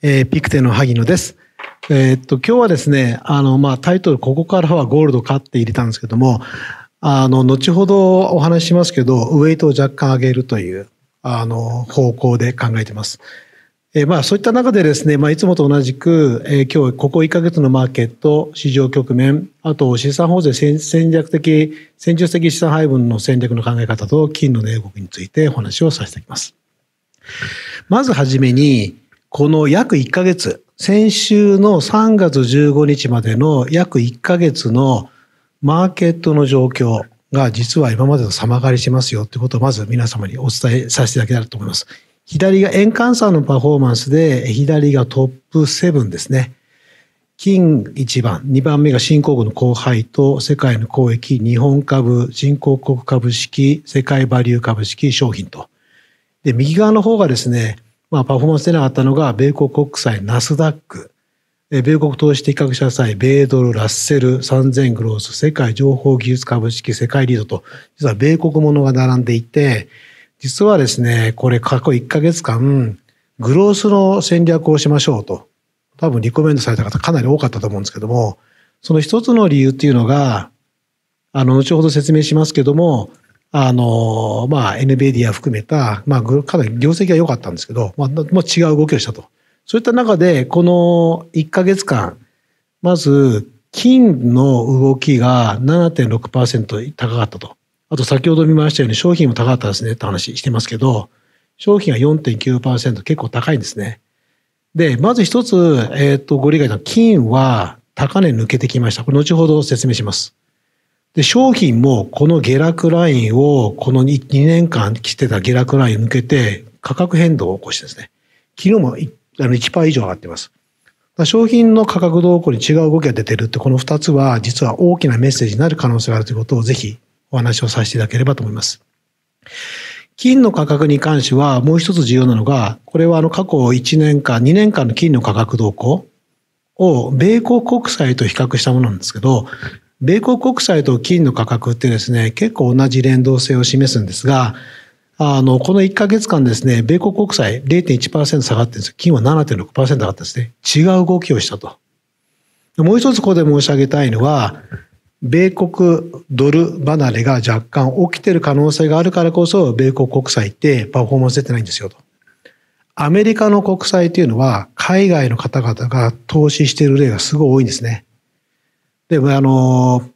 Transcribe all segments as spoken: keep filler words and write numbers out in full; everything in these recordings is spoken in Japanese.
えー、ピクテの萩野です。えー、っと、今日はですね、あの、まあ、タイトル、ここからはゴールドかって入れたんですけども、あの、後ほどお話ししますけど、ウェイトを若干上げるという、あの、方向で考えています。えー、まあ、そういった中でですね、まあ、いつもと同じく、えー、今日、ここいっかげつのマーケット、市場局面、あと、資産保全戦略的、戦術的資産配分の戦略の考え方と、金の値動きについてお話をさせていきます。まずはじめに、この約いっかげつ、先週のさんがつじゅうごにちまでの約いっかげつのマーケットの状況が実は今までと様変わりしますよということをまず皆様にお伝えさせていただけたらと思います。左が円換算のパフォーマンスで、左がトップななですね。金いちばん、にばんめが新興国の後輩と世界の交易、日本株、新興国株式、世界バリュー株式、商品と。で、右側の方がですね、まあ、パフォーマンス出なかったのが、米国国債、ナスダック、米国投資的確者債、米ドル、ラッセル、産前グロース、世界情報技術株式、世界リードと、実は米国ものが並んでいて、実はですね、これ過去いっかげつかん、グロースの戦略をしましょうと、多分リコメンドされた方かなり多かったと思うんですけども、その一つの理由っていうのが、あの、後ほど説明しますけども、あの、まあ、エヌビディア 含めた、まあ、かなり業績が良かったんですけど、まあ、もう違う動きをしたと。そういった中で、このいっかげつかん、まず、金の動きが ななてんろくパーセント 高かったと。あと、先ほど見ましたように、商品も高かったですね、って話してますけど、商品は よんてんきゅうパーセント、結構高いんですね。で、まず一つ、えっと、ご理解の金は高値抜けてきました。これ、後ほど説明します。で、商品もこの下落ラインを、この 2, にねんかん来てた下落ラインを抜けて、価格変動を起こしてですね、昨日も いちパーセント 以上上がってます。商品の価格動向に違う動きが出てるって、このふたつは実は大きなメッセージになる可能性があるということをぜひお話をさせていただければと思います。金の価格に関しては、もう一つ重要なのが、これはあの過去いちねんかん、にねんかんの金の価格動向を米国国債と比較したものなんですけど、米国国債と金の価格ってですね、結構同じ連動性を示すんですが、あの、このいっかげつかんですね、米国国債 れいてんいちパーセント 下がってるんですよ。金は ななてんろくパーセント 上がったんですね。違う動きをしたと。もう一つここで申し上げたいのは、米国ドル離れが若干起きてる可能性があるからこそ、米国国債ってパフォーマンス出てないんですよと。アメリカの国債っていうのは、海外の方々が投資している例がすごい多いんですね。でも、あの、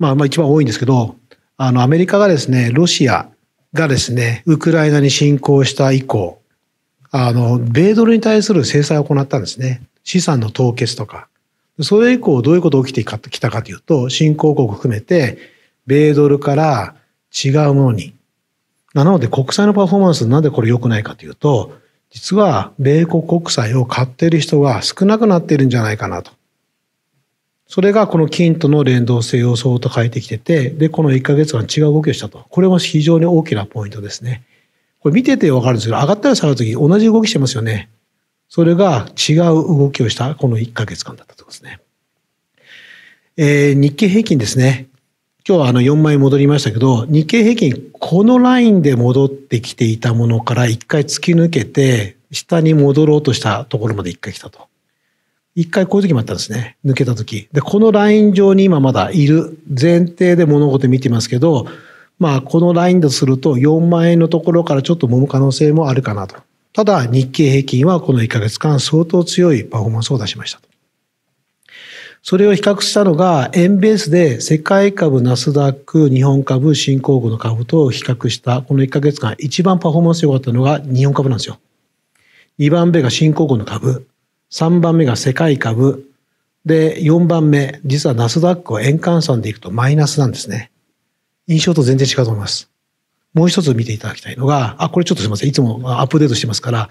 まあ、まあ一番多いんですけど、あの、アメリカがですね、ロシアがですね、ウクライナに侵攻した以降、あの、米ドルに対する制裁を行ったんですね。資産の凍結とか。それ以降、どういうことが起きてきたかというと、新興国含めて、米ドルから違うものに。なので、国債のパフォーマンス、なんでこれ良くないかというと、実は、米国国債を買っている人が少なくなっているんじゃないかなと。それがこの金との連動性を相当変えてきてて、で、このいっかげつかん違う動きをしたと。これも非常に大きなポイントですね。これ見ててわかるんですけど、上がったり下がるとき同じ動きしてますよね。それが違う動きをしたこのいっかげつかんだったということですね。えー、日経平均ですね。今日はあのよんまい戻りましたけど、日経平均、このラインで戻ってきていたものからいっかい突き抜けて、下に戻ろうとしたところまでいっかい来たと。一回こういう時もあったんですね。抜けた時。で、このライン上に今まだいる前提で物事見てますけど、まあ、このラインだとするとよんまんえんのところからちょっと揉む可能性もあるかなと。ただ、日経平均はこのいっかげつかん相当強いパフォーマンスを出しましたと。それを比較したのが、円ベースで世界株、ナスダック、日本株、新興国の株と比較した、このいっかげつかん一番パフォーマンス良かったのが日本株なんですよ。にばんめが新興国の株。さんばんめが世界株。で、よんばんめ、実はナスダックを円換算でいくとマイナスなんですね。印象と全然違うと思います。もう一つ見ていただきたいのが、あ、これちょっとすいません。いつもアップデートしてますから、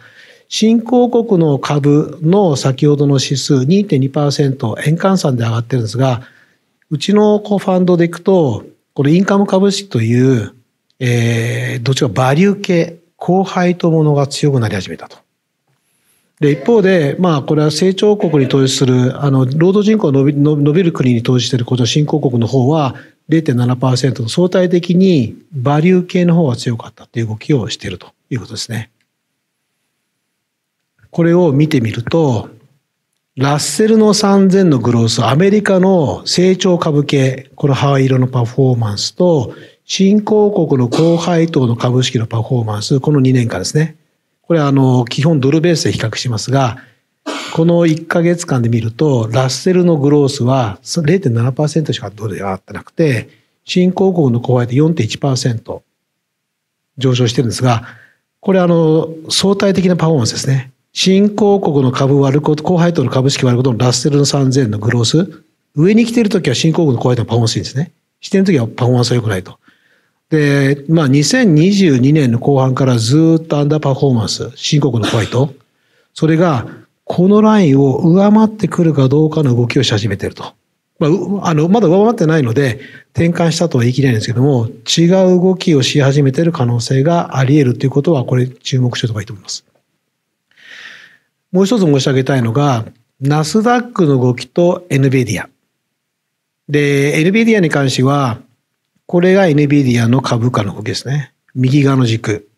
新興国の株の先ほどの指数 にてんにパーセント 円換算で上がってるんですが、うちのこうファンドでいくと、これインカム株式という、えー、どっちかバリュー系、後輩とものが強くなり始めたと。で、一方で、まあ、これは成長国に投資する、あの、労働人口が伸び、伸びる国に投資していること、新興国の方は れいてんななパーセント と相対的にバリュー系の方が強かったという動きをしているということですね。これを見てみると、ラッセルのさんぜんのグロース、アメリカの成長株系、この灰色のパフォーマンスと、新興国の高配当の株式のパフォーマンス、このにねんかんですね。これはあの、基本ドルベースで比較しますが、このいっかげつかんで見ると、ラッセルのグロースは れいてんななパーセント しかドルで上がってなくて、新興国の高配当 よんてんいちパーセント 上昇してるんですが、これあの、相対的なパフォーマンスですね。新興国の株割ること、高配当の株式割ることのラッセルのさんぜんのグロース。上に来てるときは新興国の高配当のパフォーマンスいいんですね。してるときはパフォーマンスは良くないと。で、まあにせんにじゅうにねんの後半からずっとアンダーパフォーマンス、新興国の高配当。それが、このラインを上回ってくるかどうかの動きをし始めてると。まあ、あの、まだ上回ってないので、転換したとは言い切れないんですけども、違う動きをし始めてる可能性があり得るということは、これ注目しておけばいいと思います。もう一つ申し上げたいのが、ナスダックの動きと エヌビディア。で、エヌビディア に関しては、これが エヌビディア の株価の動きですね。右側の軸。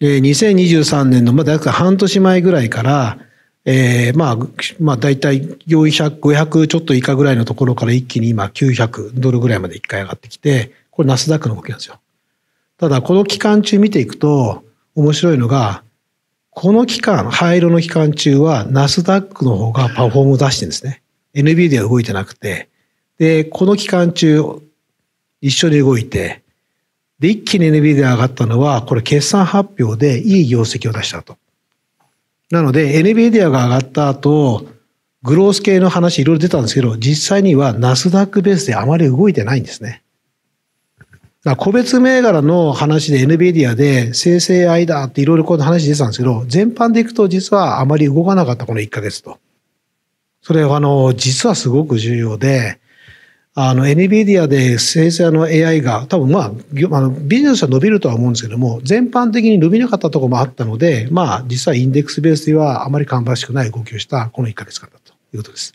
で、にせんにじゅうさんねんの、まだ約半年前ぐらいから、えー、まあ、まあ、だいたいよんひゃく、ごひゃくちょっと以下ぐらいのところから一気に今きゅうひゃくドルぐらいまで一回上がってきて、これナスダックの動きなんですよ。ただ、この期間中見ていくと、面白いのが、この期間、灰色の期間中は、ナスダックの方がパフォームを出してるんですね。エヌビディア は動いてなくて。で、この期間中、一緒に動いて、で、一気に エヌビディア 上がったのは、これ決算発表でいい業績を出したと。なので、エヌビディア が上がった後、グロース系の話いろいろ出たんですけど、実際にはナスダックベースであまり動いてないんですね。個別銘柄の話で エヌビディア で生成 エーアイ だっていろいろこの話出てたんですけど、全般でいくと実はあまり動かなかったこのいっかげつと。それはあの、実はすごく重要で、あの エヌビディア で生成の エーアイ が多分まあ、あのビジネスは伸びるとは思うんですけども、全般的に伸びなかったところもあったので、まあ実はインデックスベースではあまり芳しくない動きをしたこのいっかげつかんだということです。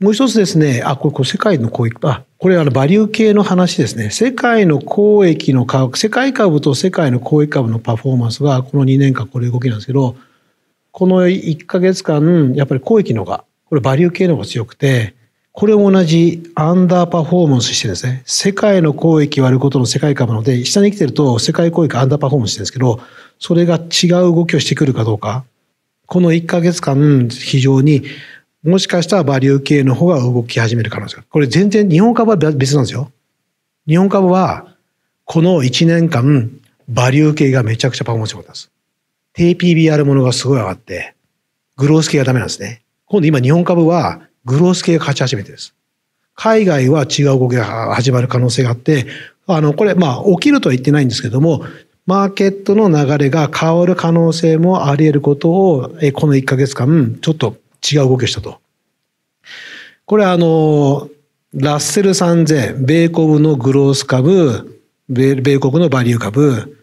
もう一つですね、あ、これ、これ世界の交易、あ、これあのバリュー系の話ですね。世界の交易の株、世界株と世界の交易株のパフォーマンスがこのにねんかんこれ動きなんですけど、このいっかげつかん、やっぱり交易のが、これバリュー系のが強くて、これも同じアンダーパフォーマンスしてるんですね。世界の交易割ることの世界株なので、下に来てると世界交易アンダーパフォーマンスしてるんですけど、それが違う動きをしてくるかどうか。このいっかげつかん、非常に、もしかしたらバリュー系の方が動き始める可能性がある。これ全然日本株は別なんですよ。日本株はこのいちねんかんバリュー系がめちゃくちゃパフォーマンス良かったんです。低 ピービーアール ものがすごい上がって、グロース系がダメなんですね。今度今日本株はグロース系が勝ち始めてです。海外は違う動きが始まる可能性があって、あの、これまあ起きるとは言ってないんですけども、マーケットの流れが変わる可能性もあり得ることを、えこのいっかげつかんちょっと違う動きをしたと。これはあの、ラッセルさんぜん、米国のグロース株、米国のバリュー株、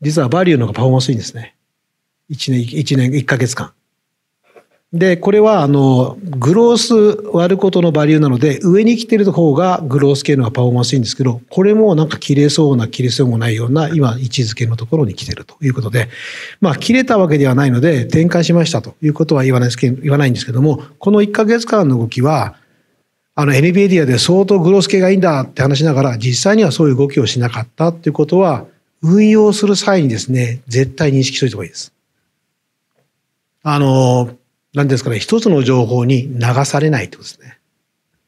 実はバリューの方がパフォーマンスいいんですね。いちねん、いちねん、いっかげつかん。で、これはあの、グロース割ることのバリューなので、上に来てる方がグロース系の方がパフォーマンスいいんですけど、これもなんか切れそうな、切れそうもないような、今、位置づけのところに来てるということで、まあ、切れたわけではないので、転換しましたということは言わないですけど、言わないんですけども、このいっかげつかんの動きは、あの、エヌビディア で相当グロース系がいいんだって話しながら、実際にはそういう動きをしなかったっていうことは、運用する際にですね、絶対認識しといた方がいいです。あの、なんですかね、一つの情報に流されないってことですね。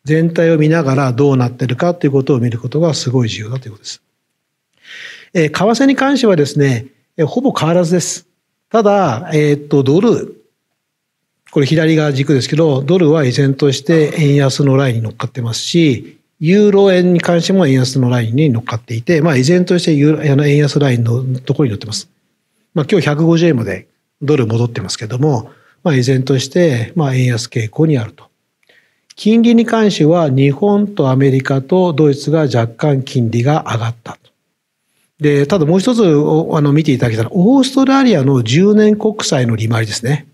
全体を見ながらどうなってるかということを見ることがすごい重要だということです。えー、為替に関してはですね、えー、ほぼ変わらずです。ただ、えー、っと、ドル、これ左側軸ですけど、ドルは依然として円安のラインに乗っかってますし、ユーロ円に関しても円安のラインに乗っかっていて、まあ依然としてユーロ円安ラインのところに乗ってます。まあ今日ひゃくごじゅうえんまでドル戻ってますけども、まあ依然として、まあ円安傾向にあると。金利に関しては日本とアメリカとドイツが若干金利が上がったと。で、ただもう一つあの見ていただけたら、オーストラリアのじゅうねん国債の利回りですね。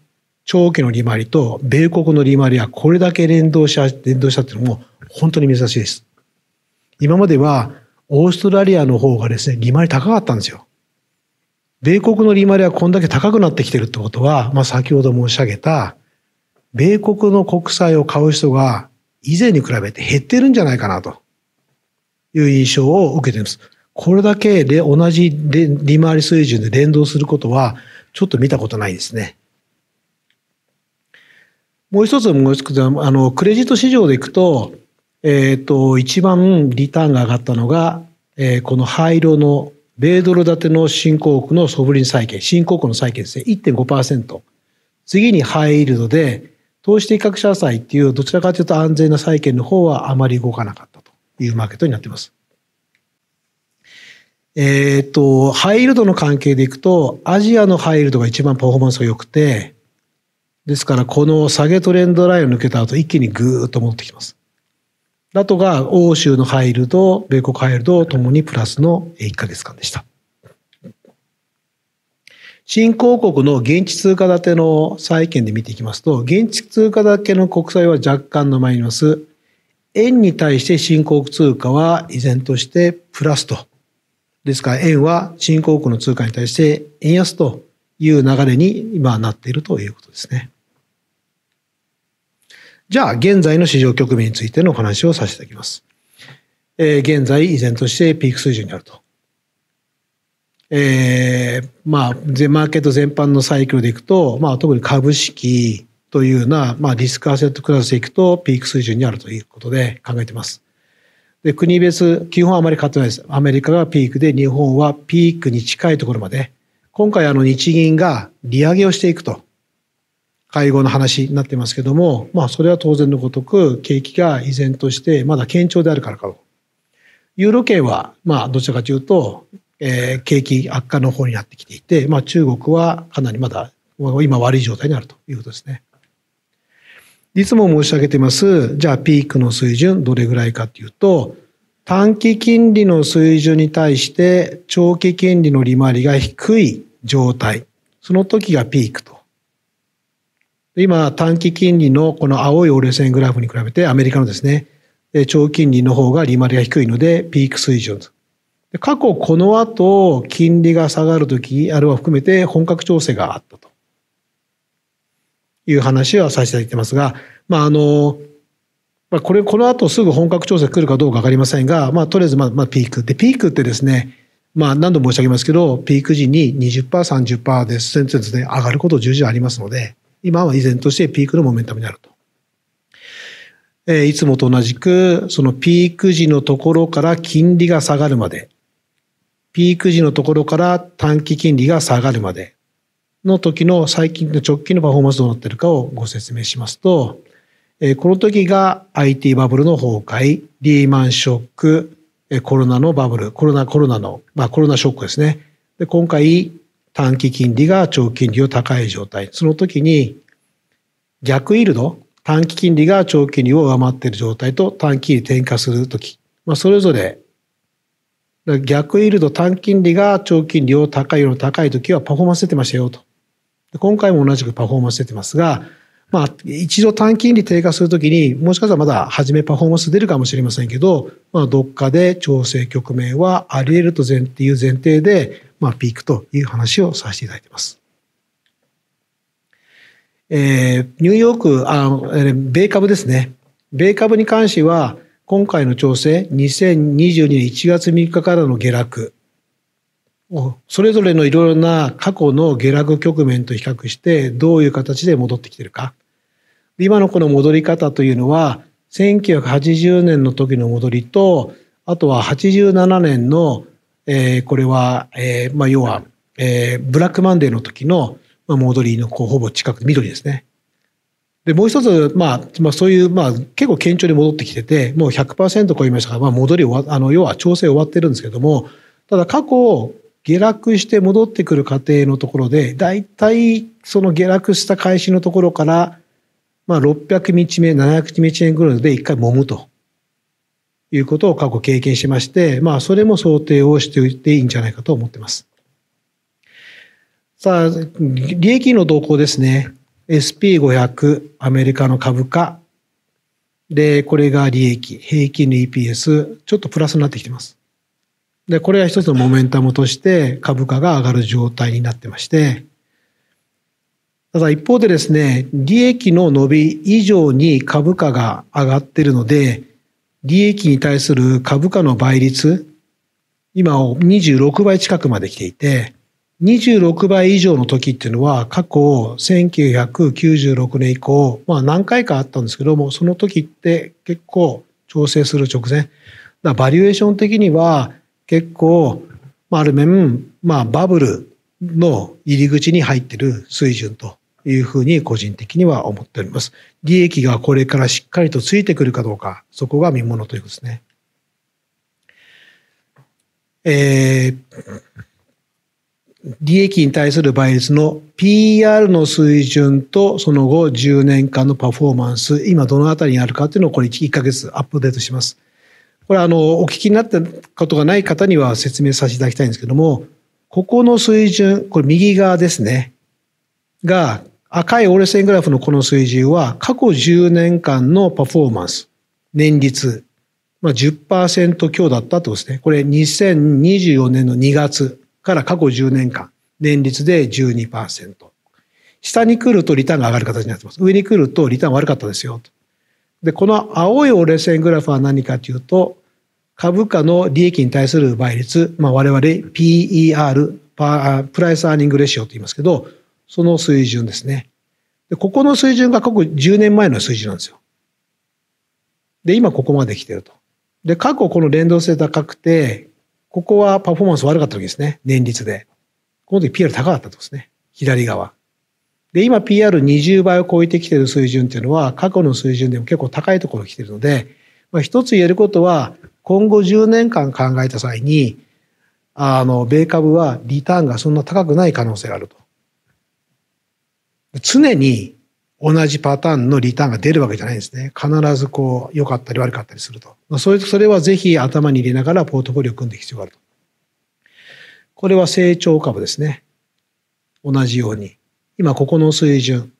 長期の利回りと米国の利回りはこれだけ連動した、連動したっていうのも本当に珍しいです。今まではオーストラリアの方がですね、利回り高かったんですよ。米国の利回りはこんだけ高くなってきてるってことは、まあ先ほど申し上げた、米国の国債を買う人が以前に比べて減ってるんじゃないかなという印象を受けています。これだけで同じ利回り水準で連動することはちょっと見たことないですね。もう一つもう一つ、あの、クレジット市場でいくと、えっと、一番リターンが上がったのが、えー、この灰色の米ドル建ての新興国のソブリン債券、新興国の債券ですね、いってんごパーセント。次にハイイールドで、投資的格差債っていう、どちらかというと安全な債券の方はあまり動かなかったというマーケットになっています。えっと、ハイイールドの関係でいくと、アジアのハイイールドが一番パフォーマンスが良くて、ですから、この下げトレンドラインを抜けた後、一気にぐーっと戻ってきます。あとが、欧州のハイイールド、米国ハイイールドともにプラスのいっかげつかんでした。新興国の現地通貨建ての債券で見ていきますと、現地通貨建ての国債は若干のマイナス。円に対して新興国通貨は依然としてプラスと。ですから、円は新興国の通貨に対して円安という流れに今なっているということですね。じゃあ、現在の市場局面についてのお話をさせていただきます。えー、現在、依然としてピーク水準にあると。えー、まあ、マーケット全般のサイクルでいくと、まあ、特に株式というような、まあ、リスクアセットクラスでいくと、ピーク水準にあるということで考えています。で、国別、基本はあまり変わってないです。アメリカがピークで、日本はピークに近いところまで。今回、あの、日銀が利上げをしていくと。会合の話になってますけども、まあそれは当然のごとく景気が依然としてまだ堅調であるからかと。ユーロ圏はまあどちらかというと、えー、景気悪化の方になってきていて、まあ中国はかなりまだ今悪い状態にあるということですね。いつも申し上げてます、じゃあピークの水準どれぐらいかというと、短期金利の水準に対して長期金利の利回りが低い状態、その時がピークと。今、短期金利のこの青い折れ線グラフに比べてアメリカのですね、長期金利の方が利回りが低いのでピーク水準。過去この後、金利が下がるとき、あるいは含めて本格調整があったという話はさせていただいてますが、まああの、これ、この後すぐ本格調整来るかどうかわかりませんが、まあとりあえずまあまあピーク。で、ピークってですね、まあ何度も申し上げますけど、ピーク時に にじゅっパーセント、さんじゅっパーセント で数センチで上がること重々ありますので、今は依然としてピークのモメンタムにあると。えー、いつもと同じく、そのピーク時のところから金利が下がるまで、ピーク時のところから短期金利が下がるまでの時の最近の直近のパフォーマンスどうなっているかをご説明しますと、えー、この時が アイティー バブルの崩壊、リーマンショック、コロナのバブル、コロナ、コロナの、まあコロナショックですね。で、今回、短期金利が長期金利を高い状態。その時に逆イールド、短期金利が長期金利を上回っている状態と短期金利転嫁する時。まあ、それぞれ、逆イールド、短期金利が長期金利を高いより高い時はパフォーマンス出てましたよと。今回も同じくパフォーマンス出てますが、まあ、一度短期金利低下するときに、もしかしたらまだ初めパフォーマンス出るかもしれませんけど、まあ、どっかで調整局面はあり得ると前っていう前提で、まあ、ピークという話をさせていただいています。えー、ニューヨーク、あの、米株ですね。米株に関しては、今回の調整、にせんにじゅうにねんいちがつみっかからの下落。それぞれのいろいろな過去の下落局面と比較して、どういう形で戻ってきているか。今のこの戻り方というのは、せんきゅうひゃくはちじゅうねんの時の戻りと、あとははちじゅうななねんの、えー、これは、えー、まあ、要は、えー、ブラックマンデーの時の戻りのこうほぼ近く、緑ですね。で、もう一つ、まあ、まあ、そういう、まあ、結構堅調に戻ってきてて、もう ひゃくパーセント 超えましたから、まあ、戻り終わ、あの、要は調整終わってるんですけども、ただ過去、下落して戻ってくる過程のところで、だいたいその下落した開始のところから、まあ、ろっぴゃくみちめ、ななひゃくみちめぐらいで一回揉むということを過去経験しまして、まあ、それも想定をしておいていいんじゃないかと思っています。さあ、利益の動向ですね。エスピーごひゃく、アメリカの株価。で、これが利益、平均の イーピーエス、ちょっとプラスになってきてます。で、これが一つのモメンタムとして株価が上がる状態になってまして、ただ一方でですね、利益の伸び以上に株価が上がっているので、利益に対する株価の倍率、今をにじゅうろくばい近くまで来ていて、にじゅうろくばい以上の時っていうのは過去せんきゅうひゃくきゅうじゅうろくねん以降、まあ何回かあったんですけども、その時って結構調整する直前。だからバリュエーション的には結構、まあ、ある面、まあバブルの入り口に入ってる水準というふうに個人的には思っております。利益がこれからしっかりとついてくるかどうか、そこが見ものということですね。えー利益に対する倍率の ピーイーアール の水準とその後じゅうねんかんのパフォーマンス、今どのあたりにあるかっていうのをこれいっかげつアップデートします。これあの、お聞きになったことがない方には説明させていただきたいんですけども、ここの水準、これ右側ですね、が赤い折れ線グラフのこの水準は過去じゅうねんかんのパフォーマンス、年率、まあ、じゅっパーセント 強だったということですね。これにせんにじゅうよねんのにがつ。から過去じゅうねんかん、年率で じゅうにパーセント。下に来るとリターンが上がる形になっています。上に来るとリターン悪かったですよと。で、この青い折れ線グラフは何かというと、株価の利益に対する倍率、まあ我々 ピーイーアール、プライスアーニングレシオと言いますけど、その水準ですね。で、ここの水準が過去じゅうねんまえの水準なんですよ。で、今ここまで来てると。で、過去この連動性高くて、ここはパフォーマンス悪かったわけですね。年率で。この時 ピーアール 高かったとですね。左側。で、今 ピーアールにじゅうばいを超えてきている水準っていうのは過去の水準でも結構高いところに来ているので、まあ、一つ言えることは、今後じゅうねんかん考えた際に、あの、米株はリターンがそんな高くない可能性があると。常に同じパターンのリターンが出るわけじゃないんですね。必ずこう、良かったり悪かったりすると。まあ、それと、それはぜひ頭に入れながらポートフォリオを組んでいく必要があると。これは成長株ですね。同じように。今、ここの水準。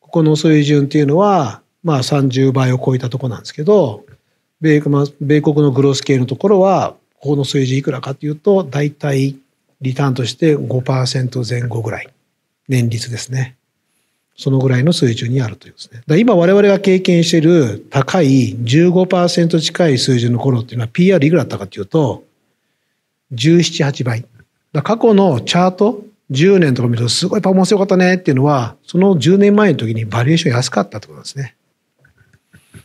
ここの水準っていうのは、まあさんじゅうばいを超えたところなんですけど、米国のグロス系のところは、ここの水準いくらかというと、だいたいリターンとして ごパーセントぜん後ぐらい。年率ですね。そのぐらいの水準にあるというですね。だ今我々が経験している高い じゅうごパーセント 近い水準の頃っていうのは ピーアール いくらだったかというと、じゅうなな、はちばい。だ過去のチャート、じゅうねんとか見るとすごいパフォーマンス良かったねっていうのは、そのじゅうねんまえの時にバリエーション安かったってことですね。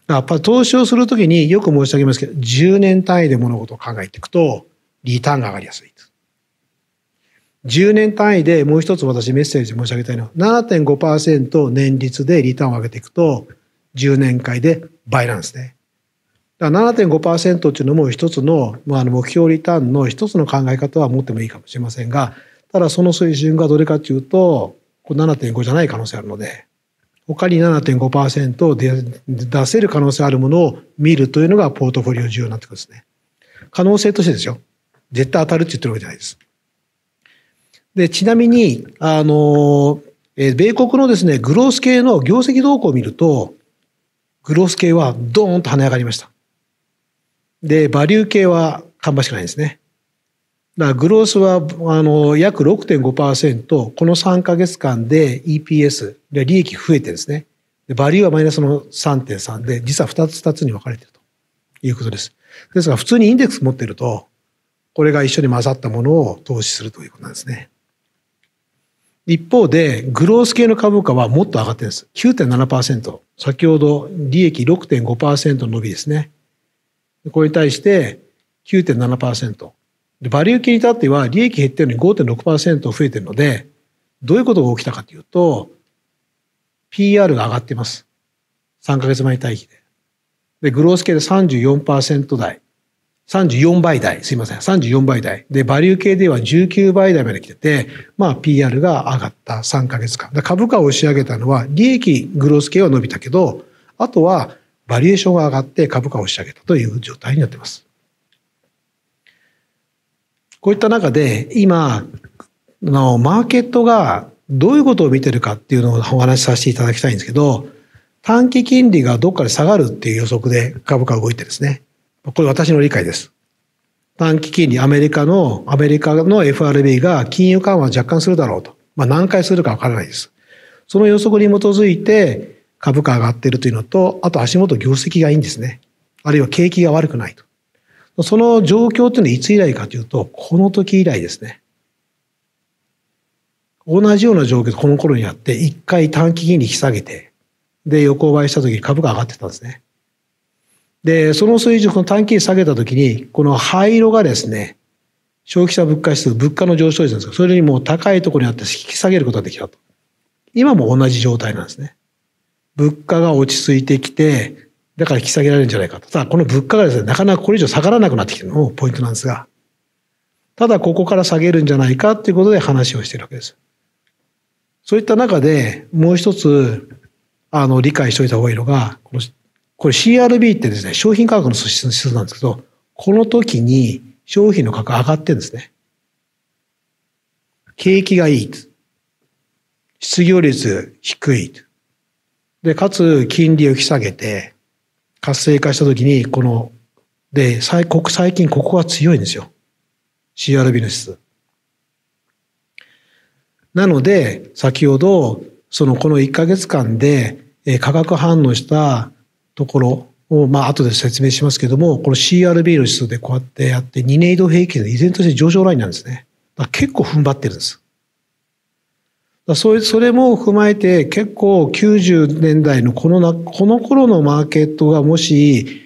だやっぱ投資をするときによく申し上げますけど、じゅうねん単位で物事を考えていくと、リターンが上がりやすい。じゅうねん単位でもう一つ私メッセージ申し上げたいのは ななてんごパーセント 年率でリターンを上げていくとじゅうねんかんで倍なんですね。だから ななてんごパーセント っていうのも一つの、まあ、あの目標リターンの一つの考え方は持ってもいいかもしれませんが、ただその水準がどれかというと ななてんご じゃない可能性あるので、他に ななてんごパーセント で出せる可能性あるものを見るというのがポートフォリオ重要になってくるんですね。可能性としてですよ。絶対当たるって言ってるわけじゃないです。で、ちなみに、あの、え、米国のですね、グロース系の業績動向を見ると、グロース系はドーンと跳ね上がりました。で、バリュー系は芳しくないんですね。だからグロースは、あの、約 ろくてんごパーセント、このさんかげつかんで イーピーエス、利益増えてですね。で、バリューはマイナスの さんてんさん で、実はふたつ、ふたつに分かれているということです。ですが、普通にインデックス持っていると、これが一緒に混ざったものを投資するということなんですね。一方で、グロース系の株価はもっと上がってるんです。きゅうてんななパーセント。先ほど利益 ろくてんごパーセント の伸びですね。これに対して きゅうてんななパーセント。で、バリュー系に至っては利益減ってるのに ごてんろくパーセント 増えてるので、どういうことが起きたかというと、ピーアール が上がってます。さんかげつまえに対比で。で、グロース系で さんじゅうよんパーセント 台。さんじゅうよんばい台、すいません。さんじゅうよんばい台。で、バリュー系ではじゅうきゅうばい台まで来てて、まあ ピーアール が上がったさんかげつかん。だ株価を押し上げたのは、利益、グロース系は伸びたけど、あとはバリエーションが上がって株価を押し上げたという状態になっています。こういった中で、今、のマーケットがどういうことを見てるかっていうのをお話しさせていただきたいんですけど、短期金利がどっかで下がるっていう予測で株価が動いてですね。これ私の理解です。短期金利、アメリカの、アメリカの エフアールビー が金融緩和を若干するだろうと。まあ何回するかわからないです。その予測に基づいて株価上がっているというのと、あと足元業績がいいんですね。あるいは景気が悪くないと。その状況というのはいつ以来かというと、この時以来ですね。同じような状況でこの頃にあって、一回短期金利引き下げて、で、横ばいした時に株価上がってたんですね。で、その水準、この短期金利下げた時に、この灰色がですね、消費者物価指数、物価の上昇率なんですが、それよりも高いところにあって引き下げることができたと。今も同じ状態なんですね。物価が落ち着いてきて、だから引き下げられるんじゃないかと。ただ、この物価がですね、なかなかこれ以上下がらなくなってきてるのもポイントなんですが、ただここから下げるんじゃないかということで話をしているわけです。そういった中で、もう一つ、あの、理解しておいた方がいいのが、このこれ シーアールビー ってですね、商品価格の指数なんですけど、この時に商品の価格上がってるんですね。景気がいい。失業率低い。で、かつ金利を引き下げて、活性化した時に、この、で、最近ここが強いんですよ。シーアールビー の指数。なので、先ほど、そのこのいっかげつかんで、価格反応したところを、まあ、後で説明しますけども、この シーアールビー の指数でこうやってやって、にねん移動平均で依然として上昇ラインなんですね。だから結構踏ん張ってるんです。だそういう、それも踏まえて、結構きゅうじゅうねんだいのこのな、この頃のマーケットがもし、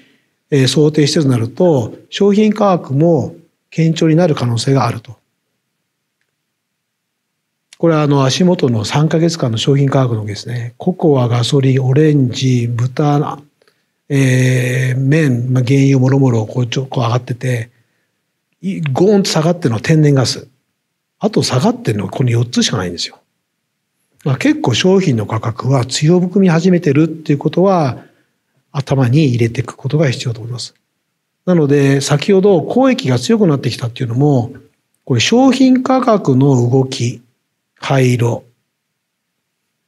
えー、想定してるとなると、商品価格も堅調になる可能性があると。これはあの足元のさんかげつかんの商品価格のわけですね。ココア、ガソリン、オレンジ、豚、えー、麺、まあ、原油もろもろこうちょこう上がってて、ゴーンと下がってるのは天然ガス。あと下がってるのはこのよっつしかないんですよ。まあ、結構商品の価格は強含み始めてるっていうことは頭に入れていくことが必要と思います。なので先ほど交易が強くなってきたっていうのも、これ商品価格の動き、灰色。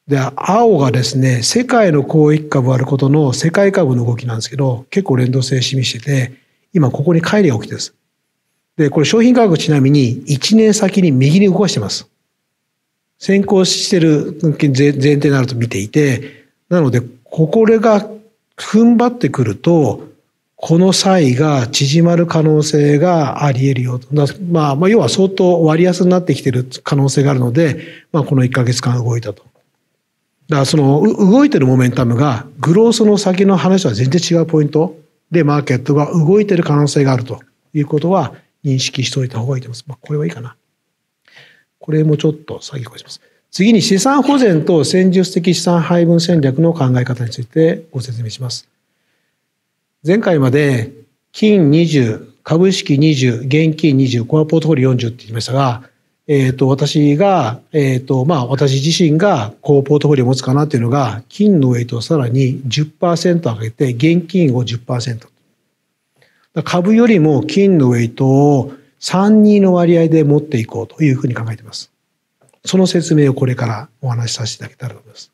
で、青がですね、世界の広域株あることの世界株の動きなんですけど、結構連動性示してて、今ここに乖離が起きてます。で、これ商品価格ちなみにいちねんさきに右に動かしてます。先行してる前提になると見ていて、なので、これが踏ん張ってくると、この差異が縮まる可能性があり得るよと。まあ、まあ、要は相当割安になってきてる可能性があるので、まあ、このいっかげつかん動いたと。だからその動いてるモメンタムがグロースの先の話とは全然違うポイントでマーケットが動いてる可能性があるということは認識しておいた方がいいと思います。まあ、これはいいかな。これもちょっと先越します。次に資産保全と戦術的資産配分戦略の考え方についてご説明します。前回まで金にじゅう、株式にじゅう、現金にじゅう、コアポートフォリオよんじゅうって言いましたが、えっと、私が、えっと、まあ、私自身が、こう、ポートフォリオを持つかなっていうのが、金のウェイトをさらに じゅっパーセント 上げて、現金を じゅっパーセント。株よりも金のウェイトをさんにの割合で持っていこうというふうに考えています。その説明をこれからお話しさせていただけたらと思います。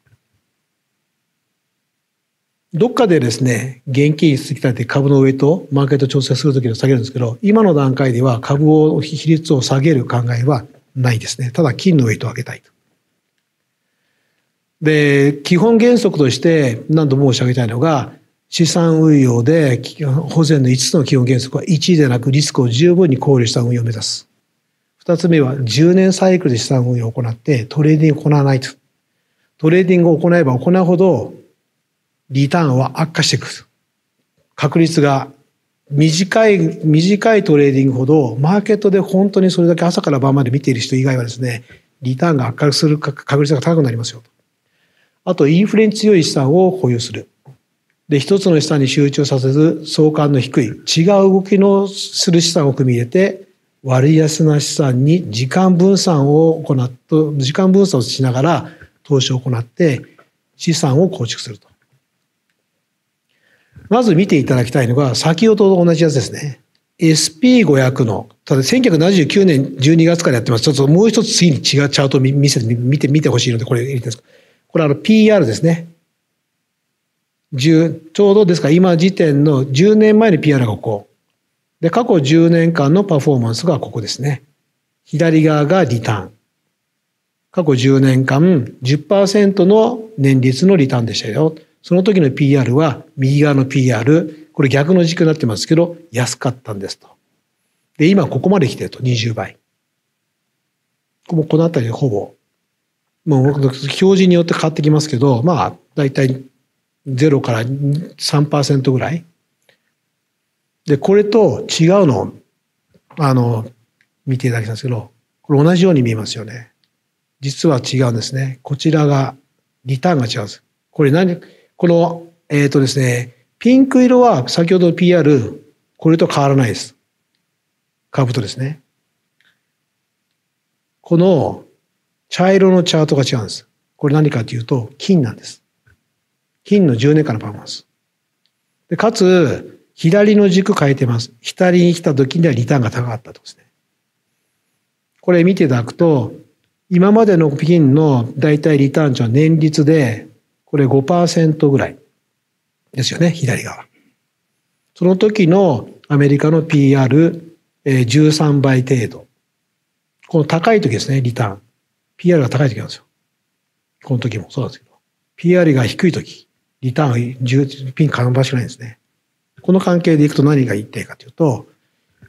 どっかでですね、現金率にて株のウェイトをマーケット調整するときに下げるんですけど、今の段階では株を、比率を下げる考えは、ないですね。ただ金のウェイトを上げたいと。で、基本原則として何度も申し上げたいのが、資産運用で保全のいつつの基本原則はいちでなくリスクを十分に考慮した運用を目指す。ふたつめはじゅうねんサイクルで資産運用を行ってトレーディングを行わないと。トレーディングを行えば行うほどリターンは悪化していく。確率が短い、短いトレーディングほど、マーケットで本当にそれだけ朝から晩まで見ている人以外はですね、リターンが悪化する確率が高くなりますよと。あと、インフレに強い資産を保有する。で、一つの資産に集中させず、相関の低い、違う動きのする資産を組み入れて、割安な資産に時間分散を行っと、時間分散をしながら投資を行って、資産を構築すると。まず見ていただきたいのが、先ほどと同じやつですね。エスピーごひゃく の、ただせんきゅうひゃくななじゅうきゅうねんじゅうにがつからやってます。ちょっともう一つ次に違うチャートを見せて、見て、見てほしいので、これ入れてます。これあの ピーアール ですね。じゅう、ちょうどですから今時点のじゅうねんまえの ピーアール がここ。で、過去じゅうねんかんのパフォーマンスがここですね。左側がリターン。過去じゅうねんかん じゅっパーセント の年率のリターンでしたよ。その時の ピーアール は右側の ピーアール、これ逆の軸になってますけど、安かったんですと。で、今ここまで来てるとにじゅうばい。この辺りでほぼ、もう表示によって変わってきますけど、まあ、だいたいゼロから さんパーセント ぐらい。で、これと違うのを、あの、見ていただきたいんですけど、これ同じように見えますよね。実は違うんですね。こちらが、リターンが違うんです。これ何、この、えっとですね、ピンク色は先ほどの ピーアール、これと変わらないです。株とですね。この茶色のチャートが違うんです。これ何かというと、金なんです。金のじゅうねんかんのパフォーマンス。で、かつ、左の軸変えてます。左に来た時にはリターンが高かったとですね。これ見ていただくと、今までの金の大体リターン値は年率で、これ ごパーセント ぐらいですよね、左側。その時のアメリカの ピーアールじゅうさんばい程度。この高い時ですね、リターン。ピーアール が高い時なんですよ。この時もそうなんですけど。ピーアール が低い時、リターン、ピンかんばしくないんですね。この関係でいくと何が言いたいかというと、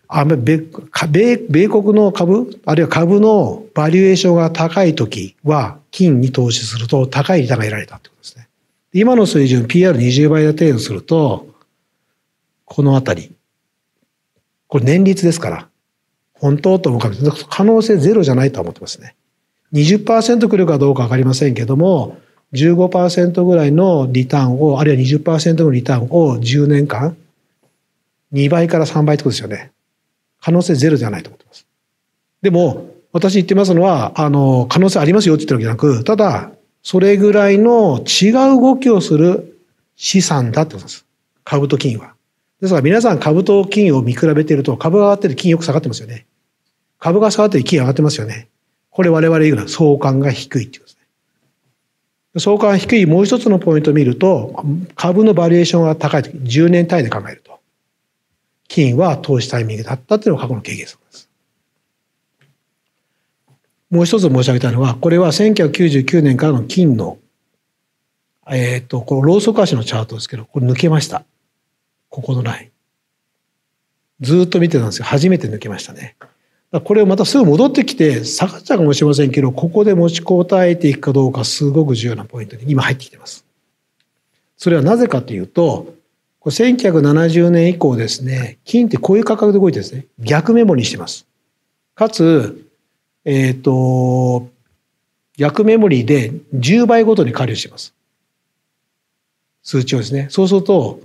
あ米、米国の株、あるいは株のバリュエーションが高い時は、金に投資すると高いリターンが得られたってことですね。今の水準、ピーアールにじゅうばい程度すると、このあたり。これ年率ですから。本当と思うかもしれない。可能性ゼロじゃないとは思ってますね。にじゅっパーセント 来るかどうかわかりませんけども、じゅうごパーセント ぐらいのリターンを、あるいは にじゅっパーセント のリターンをじゅうねんかん、にばいからさんばいってことですよね。可能性ゼロじゃないと思ってます。でも、私言ってますのは、あの、可能性ありますよって言ってるわけじゃなく、ただ、それぐらいの違う動きをする資産だってことです。株と金は。ですから皆さん株と金を見比べていると、株が上がってる金よく下がってますよね。株が下がってる金上がってますよね。これ我々言うのは相関が低いっていうことですね。相関が低いもう一つのポイントを見ると、株のバリエーションが高いとき、じゅうねん単位で考えると、金は投資タイミングだったっていうのが過去の経験則です。もう一つ申し上げたいのは、これはせんきゅうひゃくきゅうじゅうきゅうねんからの金の、えっと、このローソク足のチャートですけど、これ抜けました。ここのライン。ずっと見てたんですけど、初めて抜けましたね。これをまたすぐ戻ってきて、下がっちゃうかもしれませんけど、ここで持ちこたえていくかどうか、すごく重要なポイントに今入ってきてます。それはなぜかというと、せんきゅうひゃくななじゅうねん以降ですね、金ってこういう価格で動いてですね、逆メモリしてます。かつ、えっと、逆メモリでじゅうばいごとに加流してます。数値をですね。そうすると、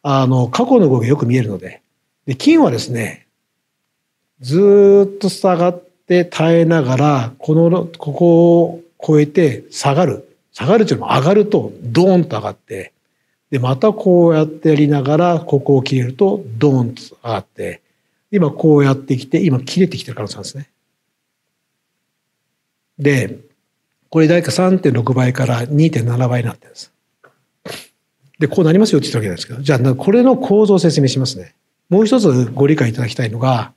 あの、過去の動きがよく見えるので。で、金はですね、ずーっと下がって耐えながら、この、ここを超えて下がる。下がるっていうのも上がると、ドーンと上がって、で、またこうやってやりながら、ここを切れると、ドーンと上がって、今こうやってきて、今切れてきてる可能性なんですね。で、これ大体 さんてんろくばいから にてんななばいになってるんです。で、こうなりますよって言ったわけなんですけど、じゃあ、これの構造を説明しますね。もう一つご理解いただきたいのが、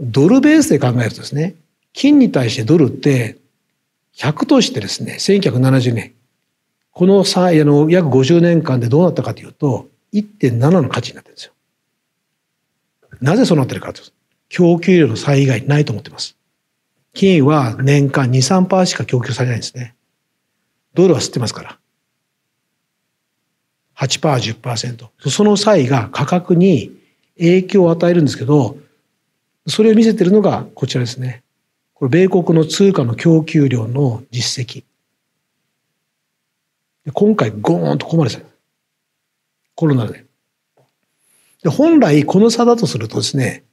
ドルベースで考えるとですね、金に対してドルって、ひゃくとしてですね、せんきゅうひゃくななじゅうねん。このさ、あの、約ごじゅうねんかんでどうなったかというと、いってんなな の価値になってるんですよ。なぜそうなってるかというと、供給量の差以外ないと思ってます。金は年間に、さんパーセント しか供給されないんですね。ドルは吸ってますから。はちパーセント、じゅっパーセント。その際が価格に影響を与えるんですけど、それを見せてるのがこちらですね。これ、米国の通貨の供給量の実績。今回、ゴーンとここまでした。コロナで。で、本来、この差だとするとですね、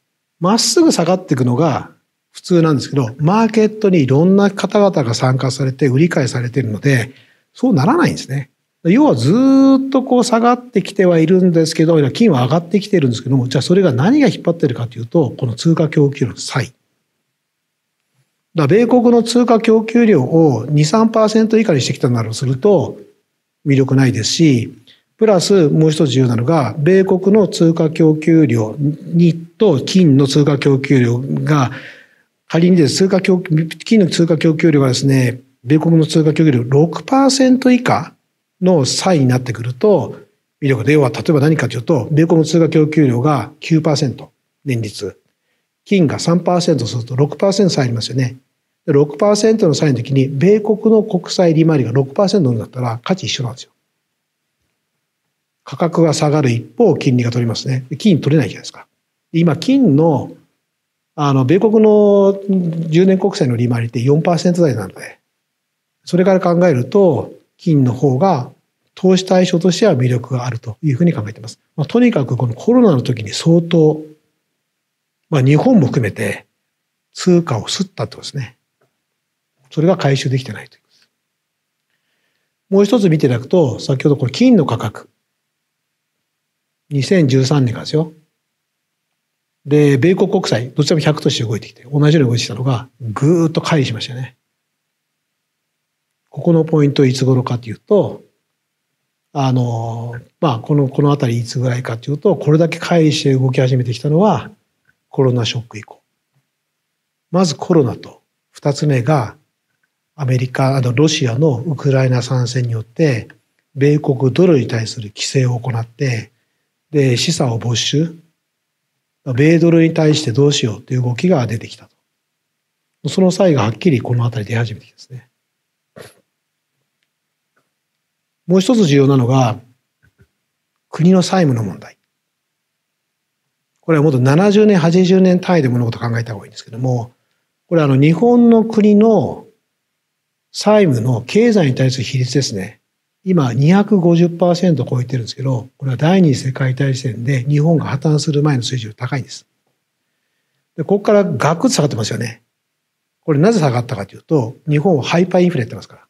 まっすぐ下がっていくのが普通なんですけど、マーケットにいろんな方々が参加されて、売り買いされているので、そうならないんですね。要はずっとこう下がってきてはいるんですけど、金は上がってきてるんですけども、じゃあそれが何が引っ張ってるかというと、この通貨供給量の差異。だ米国の通貨供給量をに、さんパーセント 以下にしてきたならすると魅力ないですし、プラスもう一つ重要なのが、米国の通貨供給量にと金の通貨供給量が、仮にです、通貨供給、金の通貨供給量がですね、米国の通貨供給量 ろくパーセント 以下の差異になってくると、魅力で、要は例えば何かというと、米国の通貨供給量が きゅうパーセント、年率。金が さんパーセント すると ろくパーセント 差ありますよね。ろくパーセント の差の時に、米国の国債利回りが ろくパーセント になったら価値一緒なんですよ。価格が下がる一方、金利が取りますね。金取れないじゃないですか。今、金の、あの、米国のじゅうねん国債の利回りって よんパーセント 台なので、それから考えると、金の方が投資対象としては魅力があるというふうに考えています。まあ、とにかくこのコロナの時に相当、まあ日本も含めて通貨をすったってことですね。それが回収できてないということです。もう一つ見ていただくと、先ほどこれ金の価格。にせんじゅうさんねんからですよ。で、米国国債、どちらもひゃくとして動いてきて、同じように動いてきたのが、ぐーっと乖離しましたね。ここのポイントいつ頃かというと、あの、まあ、この、このあたりいつぐらいかというと、これだけ乖離して動き始めてきたのは、コロナショック以降。まずコロナと、二つ目が、アメリカ、あの、ロシアのウクライナ参戦によって、米国ドルに対する規制を行って、で、資産を没収。米ドルに対してどうしようという動きが出てきたと。その際がはっきりこのあたり出始めてきますね。もう一つ重要なのが、国の債務の問題。これはもっとななじゅうねん、はちじゅうねん単位で物事を考えた方がいいんですけども、これはあの日本の国の債務の経済に対する比率ですね。今 にひゃくごじゅっパーセント 超えてるんですけど、これは第二次世界大戦で日本が破綻する前の水準高いんです。で、ここからガクッと下がってますよね。これなぜ下がったかというと、日本はハイパーインフレやってますから。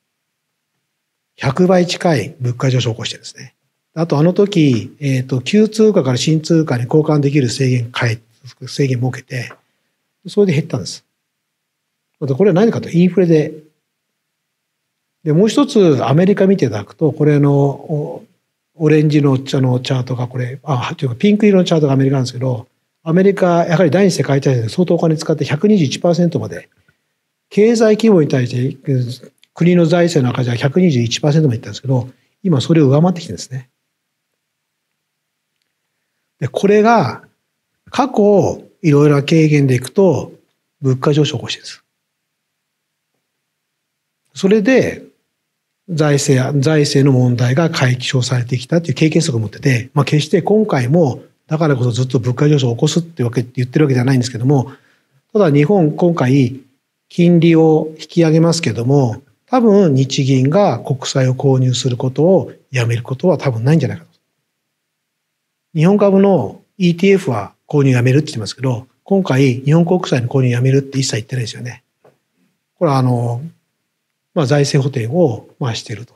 ひゃくばい近い物価上昇を起こしてるんですね。あとあの時、えっと、旧通貨から新通貨に交換できる制限変え、制限設けて、それで減ったんです。これは何かというとインフレで、で、もう一つアメリカ見ていただくと、これのオレンジの茶のチャートがこれ、あ、というかピンク色のチャートがアメリカなんですけど、アメリカ、やはり第二次世界大戦で相当お金使って ひゃくにじゅういちパーセント まで、経済規模に対して国の財政の赤字は ひゃくにじゅういちパーセント までいったんですけど、今それを上回ってきてるんですね。で、これが過去いろいろな経験でいくと、物価上昇を起こしてるんです。それで、財政、財政の問題が解消されてきたという経験則を持ってて、まあ決して今回も、だからこそずっと物価上昇を起こすってわけって言ってるわけではないんですけども、ただ日本今回金利を引き上げますけども、多分日銀が国債を購入することをやめることは多分ないんじゃないかと。日本株の イーティーエフ は購入やめるって言ってますけど、今回日本国債の購入やめるって一切言ってないですよね。これはあの、まあ財政補填をまあしていると。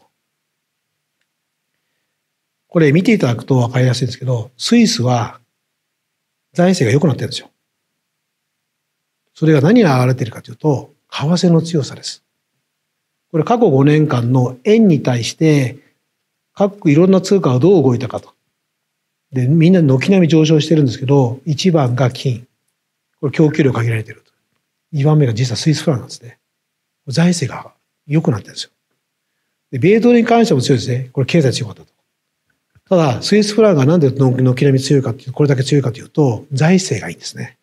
これ見ていただくと分かりやすいんですけど、スイスは財政が良くなってるんですよ。それが何が現れているかというと、為替の強さです。これ過去ごねんかんの円に対して、各国いろんな通貨がどう動いたかと。で、みんな軒並み上昇してるんですけど、いちばんが金。これ供給量限られてると。にばんめが実はスイスフランなんですね。財政が良くなってるんですよ。で、米ドルに関しても強いですね。これ経済強かったと。ただ、スイスフランがなんで軒並み強いかっていう、これだけ強いかというと、財政がいいんですね。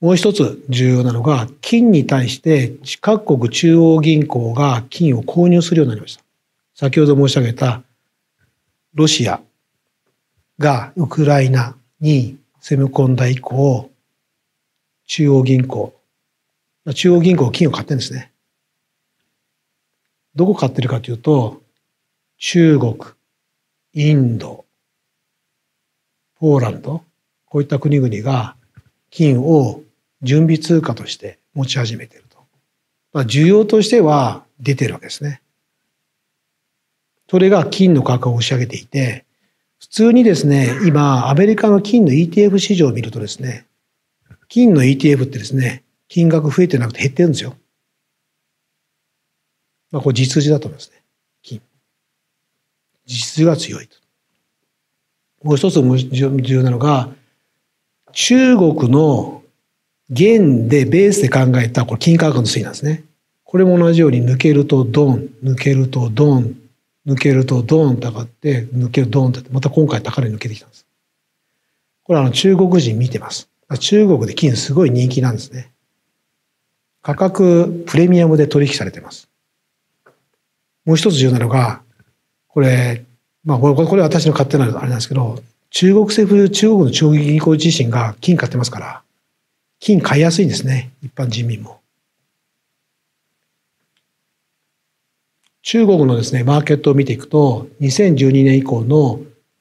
もう一つ重要なのが、金に対して各国中央銀行が金を購入するようになりました。先ほど申し上げた、ロシアがウクライナに攻め込んだ以降、中央銀行、中央銀行は金を買ってるんですね。どこ買ってるかというと、中国、インド、ポーランド、こういった国々が金を準備通貨として持ち始めていると。まあ、需要としては出てるわけですね。それが金の価格を押し上げていて、普通にですね、今、アメリカの金の イーティーエフ 市場を見るとですね、金の イーティーエフ ってですね、金額増えてなくて減ってるんですよ。まあ、これ実需だと思いますね。金。実需が強いと。もう一つ重要なのが、中国の元でベースで考えたこれ金価格の推移なんですね。これも同じように抜けるとドン、抜けるとドン、抜けるとドンと上がって、抜けるドンってまた今回高値抜けてきたんです。これはあの中国人見てます。中国で金すごい人気なんですね。価格プレミアムで取引されてます。もう一つ重要なのが、これ、まあこれ私の勝手なあれなんですけど、中国政府、中国の中央銀行自身が金買ってますから、金買いやすいんですね、一般人民も。中国のですね、マーケットを見ていくと、にせんじゅうにねん以降の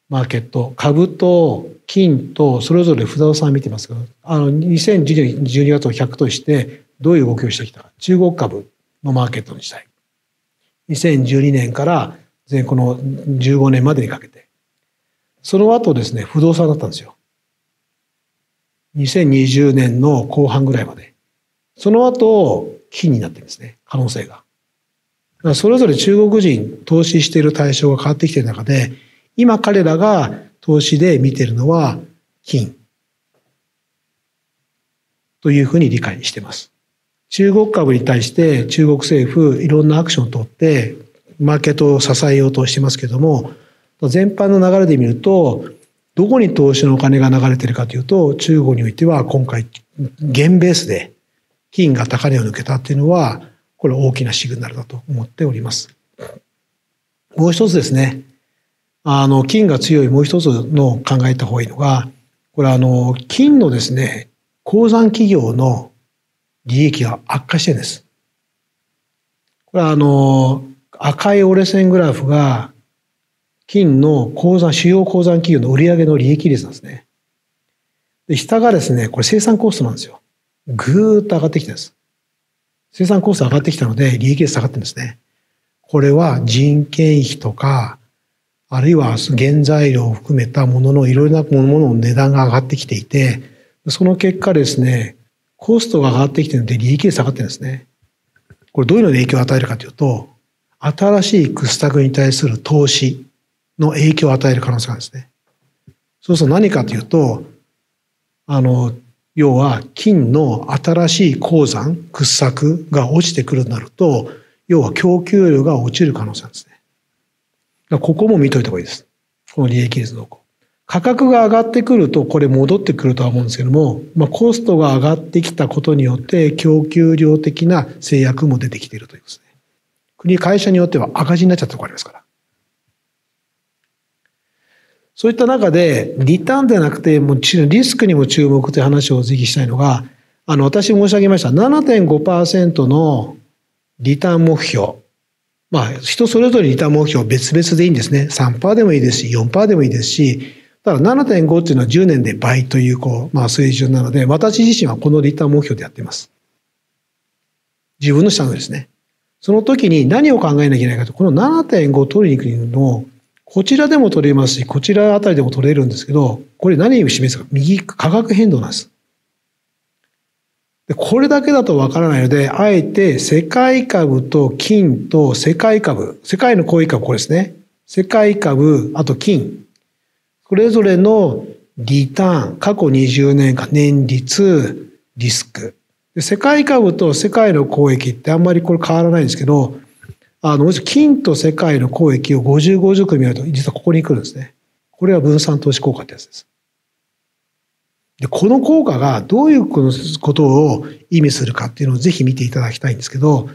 マーケット、株と金とそれぞれ不動産を見てますけど、あのにせんじゅうにねんじゅうにがつをひゃくとして、どういう動きをしてきたか、中国株のマーケットにしたい。にせんじゅうにねんからこのじゅうごねんまでにかけて。その後ですね、不動産だったんですよ。にせんにじゅうねんの後半ぐらいまで。その後、金になってるんですね、可能性が。だからそれぞれ中国人、投資している対象が変わってきている中で、今彼らが投資で見ているのは金。というふうに理解しています。中国株に対して中国政府、いろんなアクションを取って、マーケットを支えようとしてますけども、全般の流れで見ると、どこに投資のお金が流れているかというと、中国においては今回、元ベースで金が高値を抜けたっていうのは、これ大きなシグナルだと思っております。もう一つですね、あの、金が強いもう一つの考えた方がいいのが、これあの、金のですね、鉱山企業の利益が悪化してるんです。これはあの、赤い折れ線グラフが、金の鉱山、主要鉱山企業の売上の利益率なんですね。で、下がですね、これ生産コストなんですよ。ぐーっと上がってきてるんです。生産コスト上がってきたので、利益率下がってるんですね。これは人件費とか、あるいは原材料を含めたもののいろいろなものの値段が上がってきていて、その結果ですね、コストが上がってきてるので利益率下がってるんですね。これどういうのに影響を与えるかというと、新しい掘削に対する投資の影響を与える可能性があるんですね。そうすると何かというと、あの、要は金の新しい鉱山、掘削が落ちてくるとなると、要は供給量が落ちる可能性なんですね。だからここも見といた方がいいです。この利益率の動向。価格が上がってくると、これ戻ってくるとは思うんですけども、まあ、コストが上がってきたことによって供給量的な制約も出てきているということですね。国、会社によっては赤字になっちゃったところありますから。そういった中で、リターンでなくて、リスクにも注目という話をぜひしたいのが、あの、私申し上げました ななてんごパーセント のリターン目標。まあ、人それぞれリターン目標別々でいいんですね。さんパーセント でもいいですし、よんパーセント でもいいですし、ただ ななてんご っていうのはじゅうねんで倍という、こう、まあ、水準なので、私自身はこのリターン目標でやっています。自分の下のですね。その時に何を考えなきゃいけないかと、この ななてんご を取りに行くのこちらでも取れますし、こちらあたりでも取れるんですけど、これ何を示すか、右、価格変動なんです。で、これだけだとわからないので、あえて世界株と金と世界株、世界の広域株、これですね。世界株、あと金。それぞれのリターン、過去にじゅうねんかん、年率、リスク。で、世界株と世界の広域ってあんまりこれ変わらないんですけど、あの、金と世界の交易をごじゅう、ごじゅう組み合うと、実はここに来るんですね。これは分散投資効果ってやつです。で、この効果がどういうことを意味するかっていうのをぜひ見ていただきたいんですけど、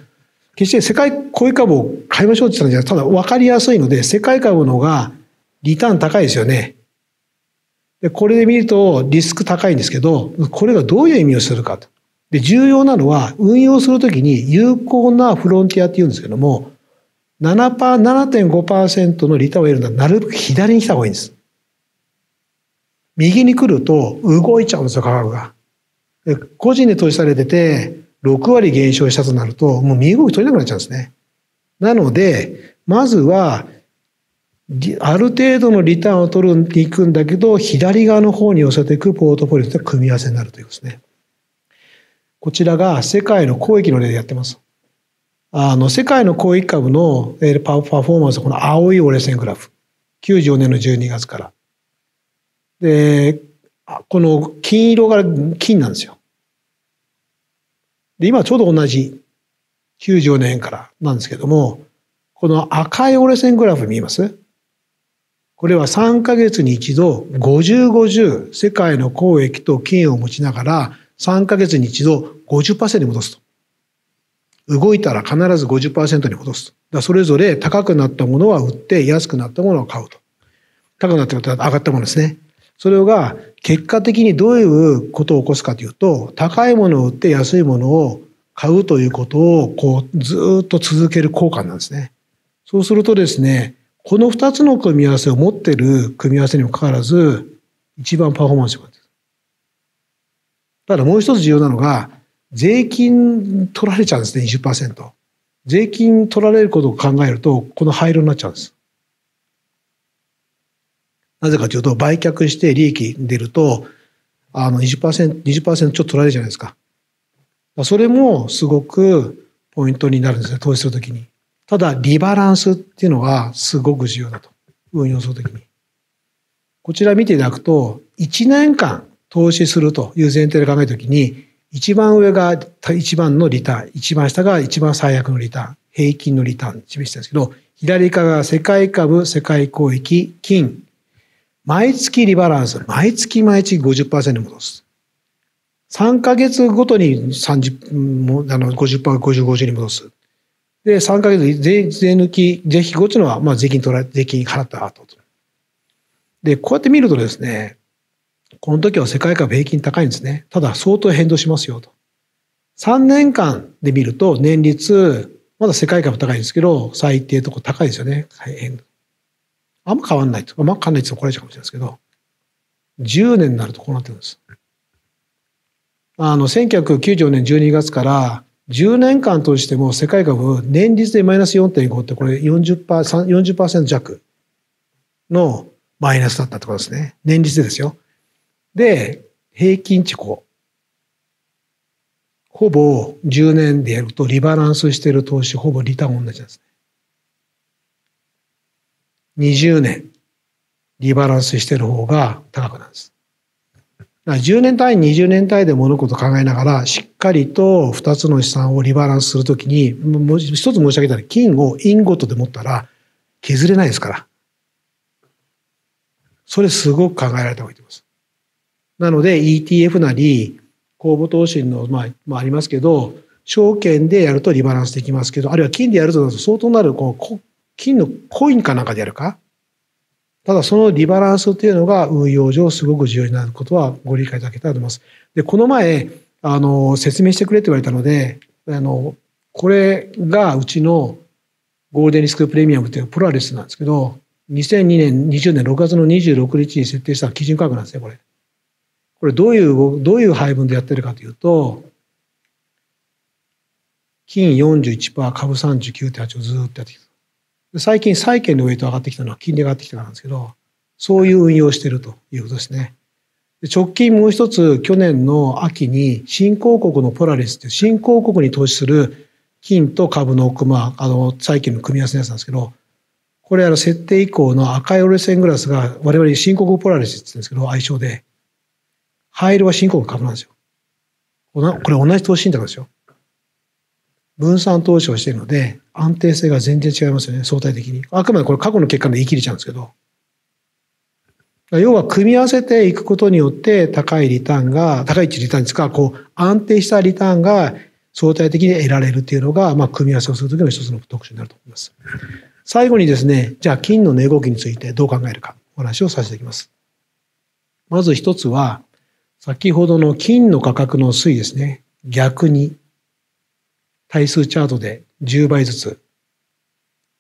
決して世界交易株を買いましょうって言ったんじゃなくて、ただ分かりやすいので、世界株の方がリターン高いですよね。で、これで見るとリスク高いんですけど、これがどういう意味をするかと。で、重要なのは、運用するときに有効なフロンティアって言うんですけども、ななパーセント、ななてんごパーセント のリターンを得るのはなるべく左に来た方がいいんです。右に来ると動いちゃうんですよ、価格が。個人で投資されてて、ろく割減少したとなると、もう身動き取れなくなっちゃうんですね。なので、まずは、ある程度のリターンを取っていくんだけど、左側の方に寄せていくポートフォリオと組み合わせになるということですね。こちらが世界の交易の例でやってます。あの、世界の広域株のパフォーマンスはこの青い折れ線グラフ。きゅうじゅうよねんのじゅうにがつから。で、この金色が金なんですよ。で、今ちょうど同じきゅうじゅうよねんからなんですけども、この赤い折れ線グラフ見えます？これはさんかげつに一度ごじゅうごじゅう世界の交易と金を持ちながらさんかげつに一度 ごじゅっパーセント に戻すと。動いたら必ず ごじゅっパーセント に戻すと。だそれぞれ高くなったものは売って安くなったものを買うと。高くなったことは上がったものですね。それが結果的にどういうことを起こすかというと、高いものを売って安いものを買うということをこうずっと続ける効果なんですね。そうするとですね、このふたつの組み合わせを持っている組み合わせにもかかわらず、一番パフォーマンスがいいです。ただもう一つ重要なのが、税金取られちゃうんですね、にじゅっパーセント。税金取られることを考えると、この灰色になっちゃうんです。なぜかというと、売却して利益出ると、あの にじゅっパーセント、にじゅっパーセント ちょっと取られるじゃないですか。それもすごくポイントになるんですね、投資するときに。ただ、リバランスっていうのはすごく重要だと。運用するときに。こちら見ていただくと、いちねんかん投資するという前提で考えるときに、一番上が一番のリターン、一番下が一番最悪のリターン、平均のリターン、示したんですけど、左側が世界株、世界交易、金。毎月リバランス、毎月毎月 ごじゅっパーセント 戻す。さんかげつごとにさんじゅう、あの ごじゅっパーセント、ごじゅう、ごじゅうに戻す。で、さんかげつ税、税抜き、税引き後っていうのは、まあ税金取られ、税金払った後と。で、こうやって見るとですね、この時は世界株平均高いんですね。ただ相当変動しますよと。さんねんかんで見ると、年率、まだ世界株高いんですけど、最低とこ高いですよね。変動あんま変わんないと。あんま変わんないって怒られちゃうかもしれないですけど、じゅうねんになるとこうなってるんです。あの、せんきゅうひゃくきゅうじゅうよねんじゅうにがつからじゅうねんかん通しても世界株年率でマイナス よんてんご ってこれ よんじゅっパーセント, よんじゅっパーセント 弱のマイナスだったってことですね。年率でですよ。で、平均値こう。ほぼじゅうねんでやるとリバランスしてる投資、ほぼリターン同じなんですね。にじゅうねん、リバランスしてる方が高くなるんです。だからじゅうねん単位、にじゅうねん単位で物事を考えながら、しっかりとふたつの資産をリバランスするときに、もう一つ申し上げたら、金をインゴットで持ったら削れないですから。それすごく考えられた方がいいと思います。なので イーティーエフ なり、公募投資の、まあ、まあありますけど、証券でやるとリバランスできますけど、あるいは金でやると相当なる、こう、金のコインかなんかでやるか。ただそのリバランスっていうのが運用上すごく重要になることはご理解いただけたらと思います。で、この前、あの、説明してくれって言われたので、あの、これがうちのゴールデンリスクプレミアムというプラリスなんですけど、にせんにねん、にじゅうねんろくがつのにじゅうろくにちに設定した基準価格なんですね、これ。これどういう、どういう配分でやってるかというと、金 よんじゅういちパーセント、株 さんじゅうきゅうてんはち をずっとやってきた。最近債券のウェイト上がってきたのは金利が上がってきたからなんですけど、そういう運用をしているということですね。で、直近もう一つ、去年の秋に新興国のポラリスっていう新興国に投資する金と株の、まあ、あの、債券の組み合わせのやつなんですけど、これあの設定以降の赤い折れ線グラスが我々新興国ポラリスって言うんですけど、愛称で、灰色は新興国株なんですよ。これ同じ投資信託ですよ。分散投資をしているので、安定性が全然違いますよね、相対的に。あくまでこれ過去の結果で言い切れちゃうんですけど。要は組み合わせていくことによって高いリターンが、高いリターンですか、こう安定したリターンが相対的に得られるっていうのが、まあ組み合わせをするときの一つの特徴になると思います。最後にですね、じゃあ金の値動きについてどう考えるかお話をさせていきます。まず一つは、先ほどの金の価格の推移ですね、逆に。対数チャートでじゅうばいずつ。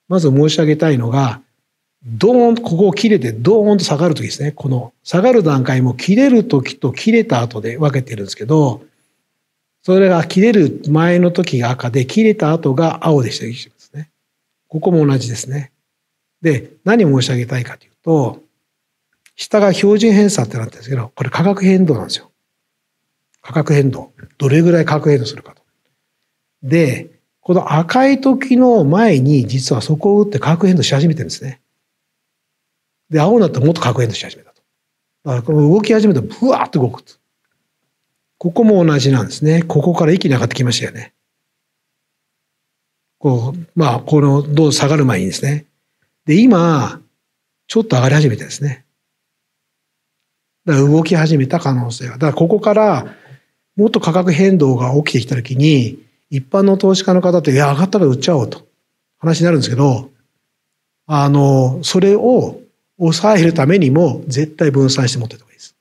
まず申し上げたいのが、ドーンと、ここを切れてドーンと下がるときですね。この下がる段階も切れるときと切れた後で分けてるんですけど、それが切れる前のときが赤で、切れた後が青でしたりしますね。ここも同じですね。で、何を申し上げたいかというと、下が標準偏差ってなってるんですけど、これ価格変動なんですよ。価格変動。どれぐらい価格変動するかと。で、この赤い時の前に実はそこを打って価格変動し始めてるんですね。で、青になったらもっと価格変動し始めたと。あこの動き始めたらブワーッと動くと。ここも同じなんですね。ここから一気に上がってきましたよね。こう、まあ、この、どう下がる前にですね。で、今、ちょっと上がり始めてですね。だから動き始めた可能性が。だからここから、もっと価格変動が起きてきたときに、一般の投資家の方って、いや、上がったら売っちゃおうと話になるんですけど、あの、それを抑えるためにも、絶対分散して持っておいた方がいいです。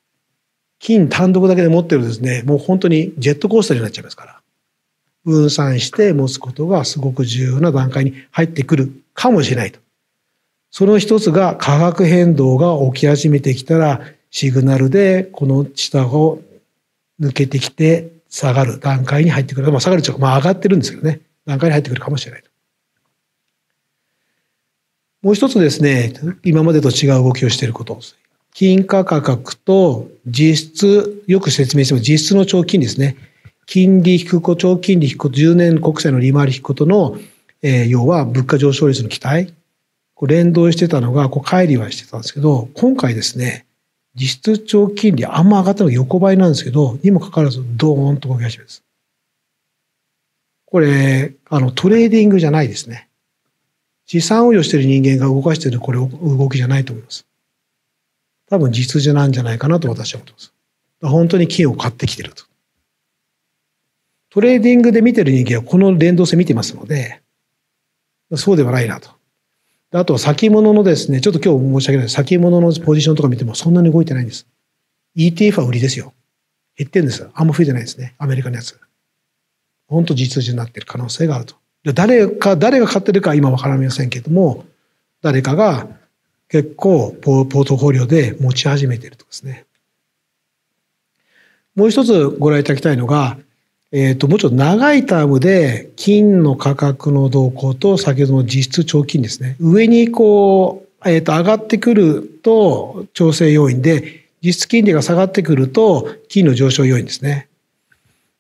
金単独だけで持ってるとですね、もう本当にジェットコースターになっちゃいますから。分散して持つことがすごく重要な段階に入ってくるかもしれないと。その一つが価格変動が起き始めてきたらシグナルでこの下を抜けてきて下がる段階に入ってくる。まあ下がるというか、まあ上がってるんですけどね。段階に入ってくるかもしれないと。もう一つですね、今までと違う動きをしていること。金価格と実質、よく説明しても実質の長期金利ですね。金利引くこと、長金利引くこと、じゅうねん国債の利回り引くことの、えー、要は物価上昇率の期待。こう連動してたのが、こう乖離はしてたんですけど、今回ですね、実質長金利あんま上がったのが横ばいなんですけど、にもかかわらずドーンと動き始めです。これ、あの、トレーディングじゃないですね。資産運用してる人間が動かしてる、これ、動きじゃないと思います。多分実質なんじゃないかなと私は思ってます。本当に金を買ってきてると。トレーディングで見てる人間はこの連動性見てますので、そうではないなと。あと、先物のですね、ちょっと今日申し訳ない。先物のポジションとか見てもそんなに動いてないんです。イーティーエフ は売りですよ。減ってるんです。あんま増えてないですね。アメリカのやつ。本当実需になってる可能性があると。誰か、誰が買ってるか今わかりませんけれども、誰かが結構ポートフォリオで持ち始めてるとですね。もう一つご覧いただきたいのが、えっと、もうちょっと長いタームで、金の価格の動向と、先ほどの実質長金ですね。上にこう、えっと、上がってくると、調整要因で、実質金利が下がってくると、金の上昇要因ですね。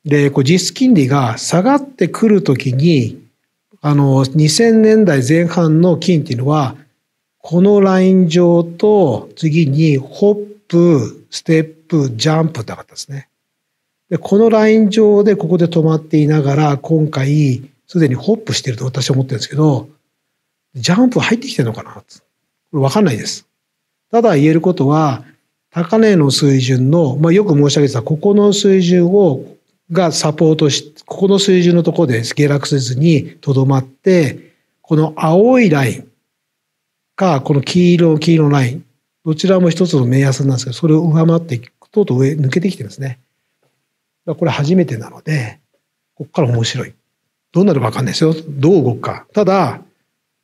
で、こう、実質金利が下がってくるときに、あの、にせんねんだいぜん半の金っていうのは、このライン上と、次に、ホップ、ステップ、ジャンプって上がったですね。で、このライン上でここで止まっていながら、今回、すでにホップしてると私は思ってるんですけど、ジャンプ入ってきてるのかなこれわかんないです。ただ言えることは、高値の水準の、まあよく申し上げてた、ここの水準を、がサポートし、ここの水準のところで下落せずに留まって、この青いラインか、この黄色、黄色ライン、どちらも一つの目安なんですけど、それを上回っていくと、と上、抜けてきてるんですね。これ初めてなので、ここから面白い。どうなるか分かんないですよ。どう動くか。ただ、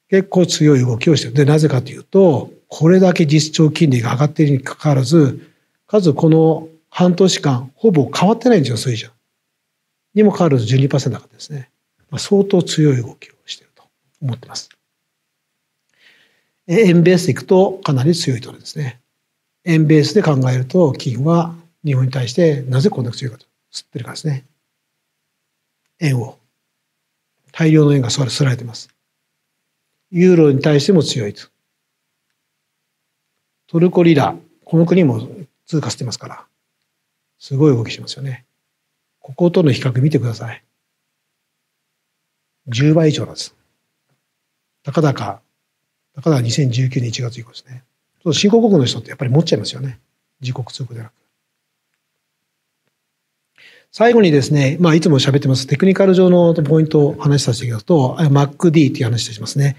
結構強い動きをしてる。で、なぜかというと、これだけ実質長金利が上がっているにかかわらず、数この半年間、ほぼ変わってないんですよ、水準。にもかかわらず じゅうにパーセント 上がってですね。相当強い動きをしていると思ってます。円ベースでいくとかなり強いところですね。円ベースで考えると、金は日本に対してなぜこんな強いかと。吸ってるからですね。円を。大量の円が吸られています。ユーロに対しても強いと。トルコリラ、この国も通貨吸ってますから、すごい動きしますよね。こことの比較見てください。じゅうばい以上なんです。高々、高々にせんじゅうきゅうねんいちがつ以降ですね。新興国の人ってやっぱり持っちゃいますよね。自国通貨ではなく。最後にですね、まあ、いつも喋ってます、テクニカル上のポイントを話させていただくと、マックディー っていう話をしますね。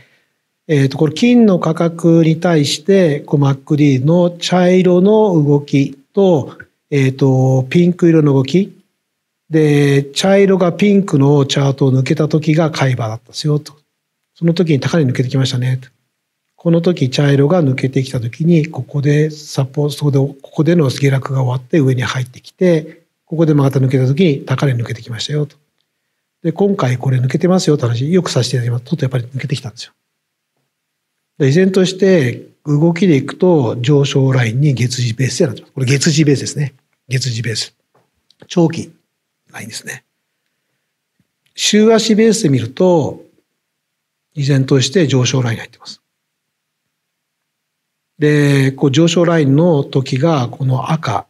えっと、これ、金の価格に対して、こう、マックディー の茶色の動きと、えっと、ピンク色の動き。で、茶色がピンクのチャートを抜けた時が買い場だったですよ、と。その時に高値抜けてきましたね、と。この時、茶色が抜けてきた時に、ここでサポート、そこで、ここでの下落が終わって上に入ってきて、ここでまた抜けたときに高値抜けてきましたよと。で、今回これ抜けてますよと話、よくさせていただきます。ちょっとやっぱり抜けてきたんですよ。で、依然として動きでいくと上昇ラインに月次ベースでなってます。これ月次ベースですね。月次ベース。長期ラインですね。週足ベースで見ると、依然として上昇ラインに入ってます。で、こう上昇ラインの時がこの赤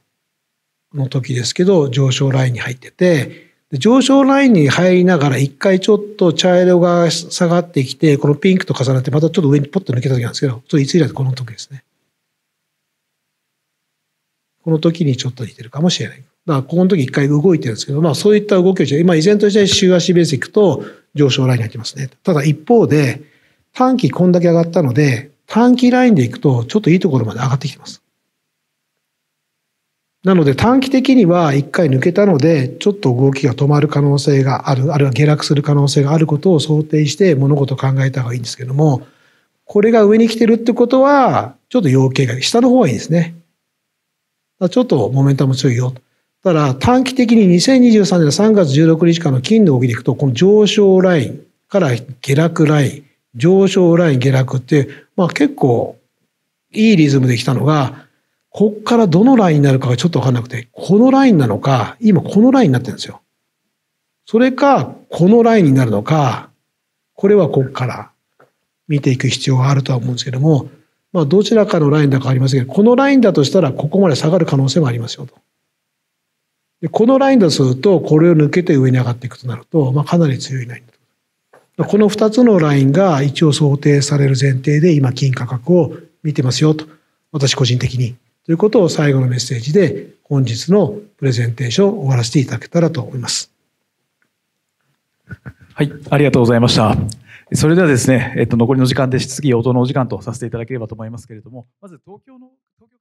の時ですけど、上昇ラインに入ってて、上昇ラインに入りながら一回ちょっと茶色が下がってきて、このピンクと重なってまたちょっと上にポッと抜けた時なんですけど、それいつ以来この時ですね。この時にちょっと似てるかもしれない。だからここの時一回動いてるんですけど、まあそういった動きをして、今依然として週足ベースいくと上昇ラインになってますね。ただ一方で短期こんだけ上がったので、短期ラインでいくとちょっといいところまで上がってきてます。なので短期的にはいっかい抜けたので、ちょっと動きが止まる可能性がある、あるいは下落する可能性があることを想定して物事を考えた方がいいんですけども、これが上に来てるってことは、ちょっと要警戒、下の方がいいですね。ちょっとモメンタム強いよ。ただ短期的ににせんにじゅうさんねんさんがつじゅうろくにち間の金の動きでいくと、この上昇ラインから下落ライン、上昇ライン下落って、まあ結構いいリズムで来たのが、こっからどのラインになるかがちょっとわかんなくて、このラインなのか、今このラインになってるんですよ。それか、このラインになるのか、これはこっから見ていく必要があるとは思うんですけども、まあどちらかのラインだかありますけど、このラインだとしたらここまで下がる可能性もありますよと。で、このラインだとすると、これを抜けて上に上がっていくとなると、まあかなり強いラインだと。このふたつのラインが一応想定される前提で、今金価格を見てますよと。私個人的に。ということを最後のメッセージで本日のプレゼンテーションを終わらせていただけたらと思います。はい、ありがとうございました。それではですね、えっと、残りの時間で質疑応答のお時間とさせていただければと思いますけれども、まず東京の東京